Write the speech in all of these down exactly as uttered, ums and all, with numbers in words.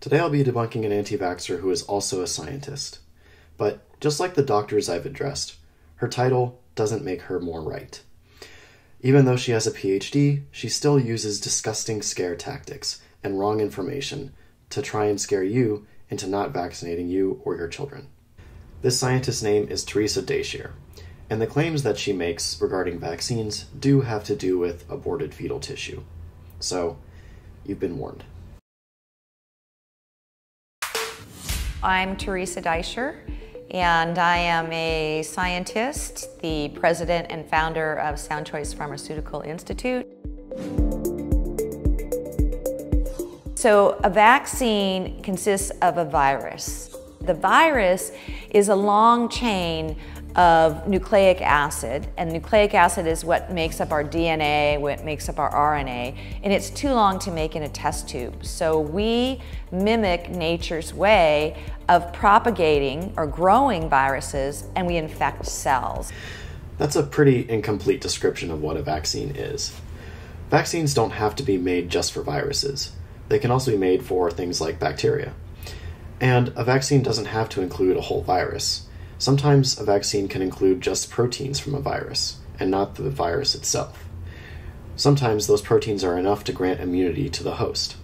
Today I'll be debunking an anti-vaxxer who is also a scientist. But just like the doctors I've addressed, her title doesn't make her more right. Even though she has a PhD, she still uses disgusting scare tactics and wrong information to try and scare you into not vaccinating you or your children. This scientist's name is Theresa Deisher, and the claims that she makes regarding vaccines do have to do with aborted fetal tissue. So, you've been warned. I'm Theresa Deisher, and I am a scientist, the president and founder of Sound Choice Pharmaceutical Institute. So, a vaccine consists of a virus. The virus is a long chain of nucleic acid, and nucleic acid is what makes up our D N A, what makes up our R N A, and it's too long to make in a test tube. So we mimic nature's way of propagating or growing viruses, and we infect cells. That's a pretty incomplete description of what a vaccine is. Vaccines don't have to be made just for viruses. They can also be made for things like bacteria. And a vaccine doesn't have to include a whole virus. Sometimes a vaccine can include just proteins from a virus, and not the virus itself. Sometimes those proteins are enough to grant immunity to the host.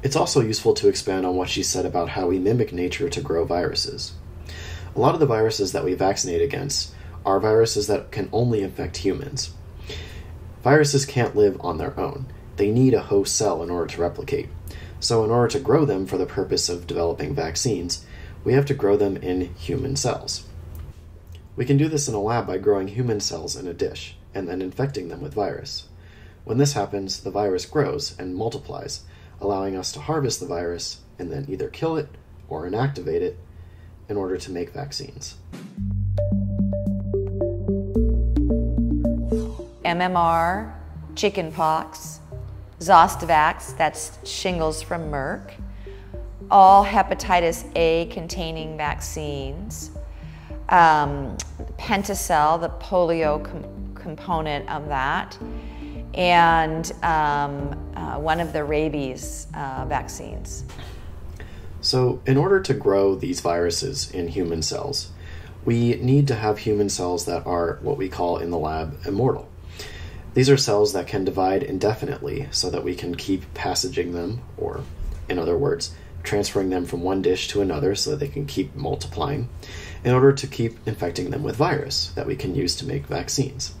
It's also useful to expand on what she said about how we mimic nature to grow viruses. A lot of the viruses that we vaccinate against are viruses that can only infect humans. Viruses can't live on their own. They need a host cell in order to replicate. So in order to grow them for the purpose of developing vaccines, we have to grow them in human cells. We can do this in a lab by growing human cells in a dish and then infecting them with virus. When this happens, the virus grows and multiplies, allowing us to harvest the virus and then either kill it or inactivate it in order to make vaccines. M M R, chickenpox, Zostavax, that's shingles from Merck, all hepatitis A containing vaccines, um, pentacel, the polio com component of that, and um, uh, one of the rabies uh, vaccines. So in order to grow these viruses in human cells, we need to have human cells that are what we call in the lab immortal. These are cells that can divide indefinitely so that we can keep passaging them, or in other words, transferring them from one dish to another so that they can keep multiplying, in order to keep infecting them with virus that we can use to make vaccines.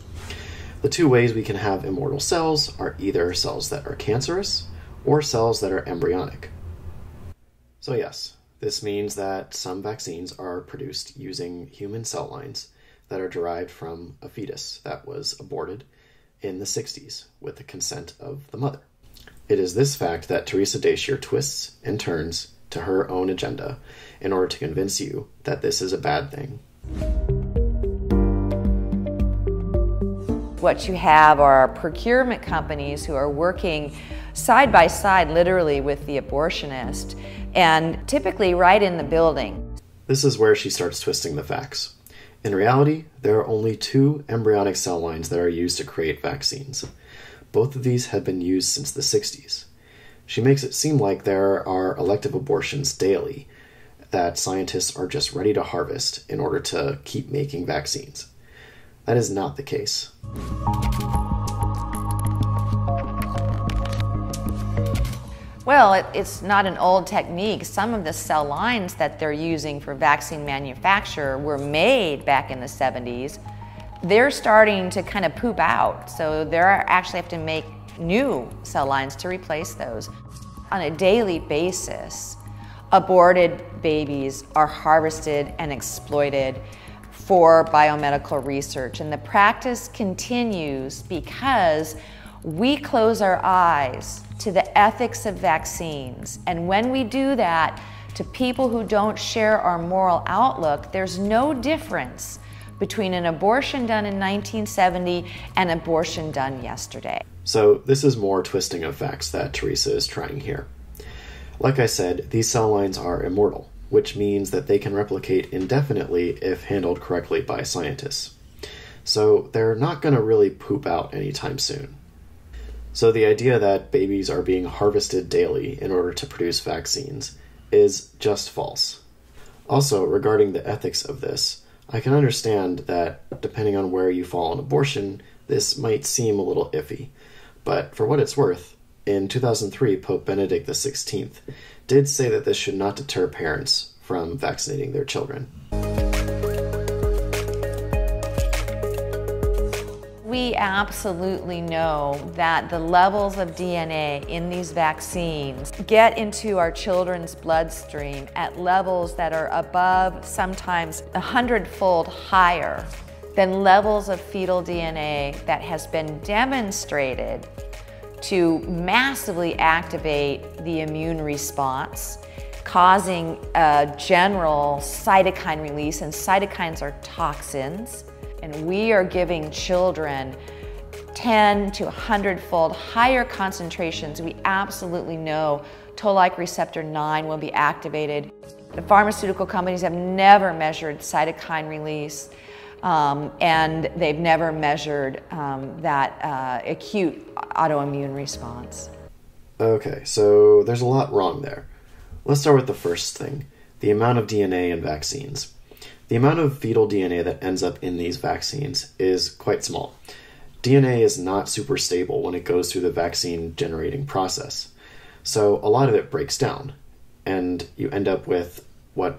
The two ways we can have immortal cells are either cells that are cancerous or cells that are embryonic. So yes, this means that some vaccines are produced using human cell lines that are derived from a fetus that was aborted in the sixties with the consent of the mother. It is this fact that Theresa Deisher twists and turns to her own agenda in order to convince you that this is a bad thing. What you have are procurement companies who are working side by side, literally, with the abortionist, and typically right in the building. This is where she starts twisting the facts. In reality, there are only two embryonic cell lines that are used to create vaccines. Both of these have been used since the sixties. She makes it seem like there are elective abortions daily that scientists are just ready to harvest in order to keep making vaccines. That is not the case. Well, it, it's not an old technique. Some of the cell lines that they're using for vaccine manufacture were made back in the seventies. They're starting to kind of poop out, so they actually have to make new cell lines to replace those. On a daily basis, aborted babies are harvested and exploited for biomedical research, and the practice continues because we close our eyes to the ethics of vaccines, and when we do that to people who don't share our moral outlook, there's no difference between an abortion done in nineteen seventy and abortion done yesterday. So this is more twisting of facts that Theresa is trying here. Like I said, these cell lines are immortal, which means that they can replicate indefinitely if handled correctly by scientists. So they're not going to really poop out anytime soon. So the idea that babies are being harvested daily in order to produce vaccines is just false. Also, regarding the ethics of this, I can understand that, depending on where you fall on abortion, this might seem a little iffy. But for what it's worth, in two thousand three, Pope Benedict the sixteenth did say that this should not deter parents from vaccinating their children. We absolutely know that the levels of D N A in these vaccines get into our children's bloodstream at levels that are above, sometimes a hundredfold higher than levels of fetal D N A that has been demonstrated to massively activate the immune response, causing a general cytokine release, and cytokines are toxins. And we are giving children ten to one hundred fold higher concentrations. We absolutely know toll-like receptor nine will be activated. The pharmaceutical companies have never measured cytokine release, um, and they've never measured um, that uh, acute autoimmune response. Okay, so there's a lot wrong there. Let's start with the first thing, the amount of D N A in vaccines. The amount of fetal D N A that ends up in these vaccines is quite small. D N A is not super stable when it goes through the vaccine generating process. So a lot of it breaks down, and you end up with what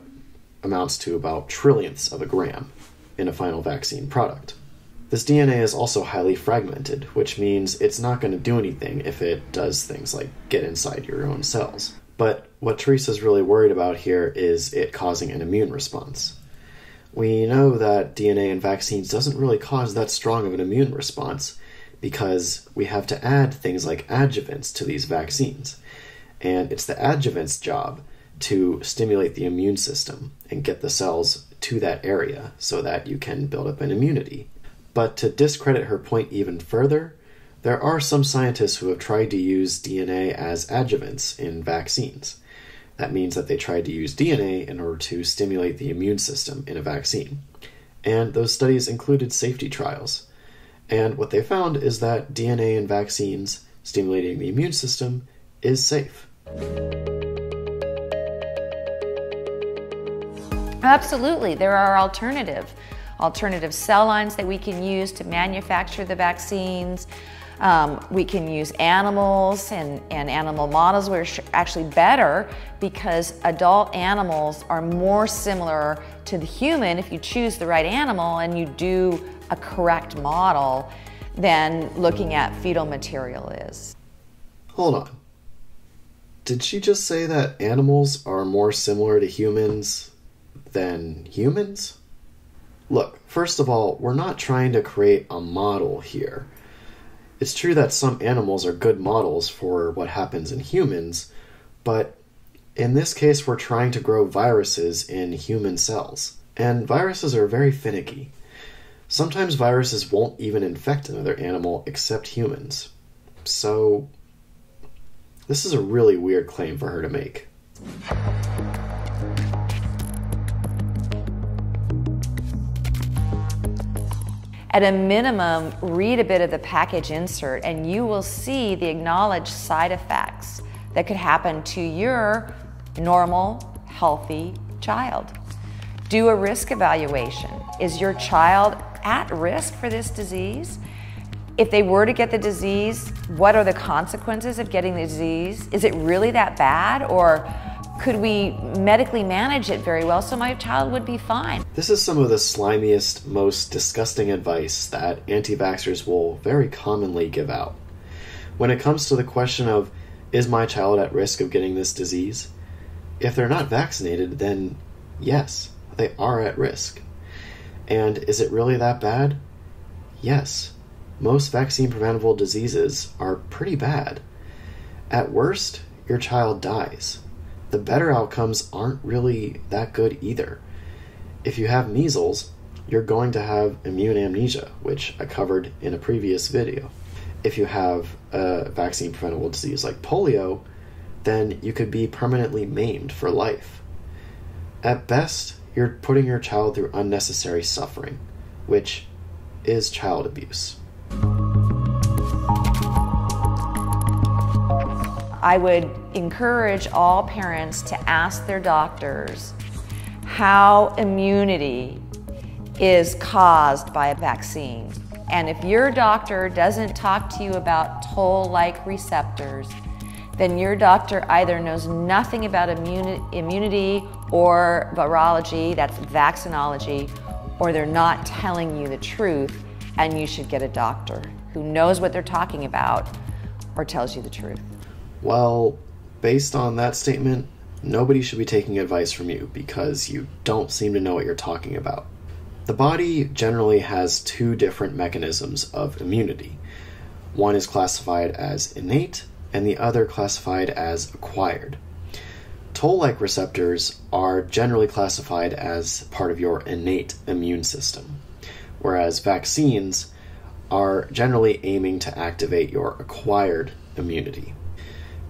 amounts to about trillionths of a gram in a final vaccine product. This D N A is also highly fragmented, which means it's not going to do anything if it does things like get inside your own cells. But what Theresa's really worried about here is it causing an immune response. We know that D N A in vaccines doesn't really cause that strong of an immune response because we have to add things like adjuvants to these vaccines. And it's the adjuvant's job to stimulate the immune system and get the cells to that area so that you can build up an immunity. But to discredit her point even further, there are some scientists who have tried to use D N A as adjuvants in vaccines. That means that they tried to use D N A in order to stimulate the immune system in a vaccine. And those studies included safety trials. And what they found is that D N A in vaccines stimulating the immune system is safe. Absolutely, there are alternative, alternative cell lines that we can use to manufacture the vaccines. Um, we can use animals and, and animal models, which are actually better because adult animals are more similar to the human. If you choose the right animal and you do a correct model, than looking at fetal material is. Hold on. Did she just say that animals are more similar to humans than humans? Look, first of all, we're not trying to create a model here. It's true that some animals are good models for what happens in humans, but in this case we're trying to grow viruses in human cells. And viruses are very finicky. Sometimes viruses won't even infect another animal except humans. So this is a really weird claim for her to make. At a minimum, read a bit of the package insert and you will see the acknowledged side effects that could happen to your normal, healthy child. Do a risk evaluation. Is your child at risk for this disease? If they were to get the disease, what are the consequences of getting the disease? Is it really that bad, or could we medically manage it very well so my child would be fine? This is some of the slimiest, most disgusting advice that anti-vaxxers will very commonly give out. When it comes to the question of, is my child at risk of getting this disease? If they're not vaccinated, then yes, they are at risk. And is it really that bad? Yes, most vaccine-preventable diseases are pretty bad. At worst, your child dies. The better outcomes aren't really that good either. If you have measles, you're going to have immune amnesia, which I covered in a previous video. If you have a vaccine-preventable disease like polio, then you could be permanently maimed for life. At best, you're putting your child through unnecessary suffering, which is child abuse. I would encourage all parents to ask their doctors how immunity is caused by a vaccine. And if your doctor doesn't talk to you about toll-like receptors, then your doctor either knows nothing about immuni immunity or virology, that's vaccinology, or they're not telling you the truth, and you should get a doctor who knows what they're talking about or tells you the truth. Well, based on that statement, nobody should be taking advice from you because you don't seem to know what you're talking about. The body generally has two different mechanisms of immunity. One is classified as innate, and the other classified as acquired. Toll-like receptors are generally classified as part of your innate immune system, whereas vaccines are generally aiming to activate your acquired immunity,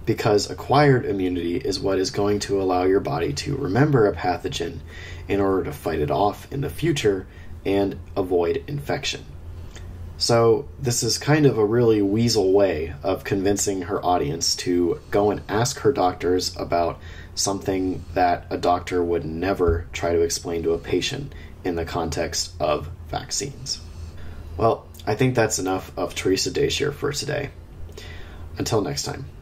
because acquired immunity is what is going to allow your body to remember a pathogen in order to fight it off in the future and avoid infection. So this is kind of a really weasel way of convincing her audience to go and ask her doctors about something that a doctor would never try to explain to a patient in the context of vaccines. Well, I think that's enough of Theresa Deisher for today. Until next time.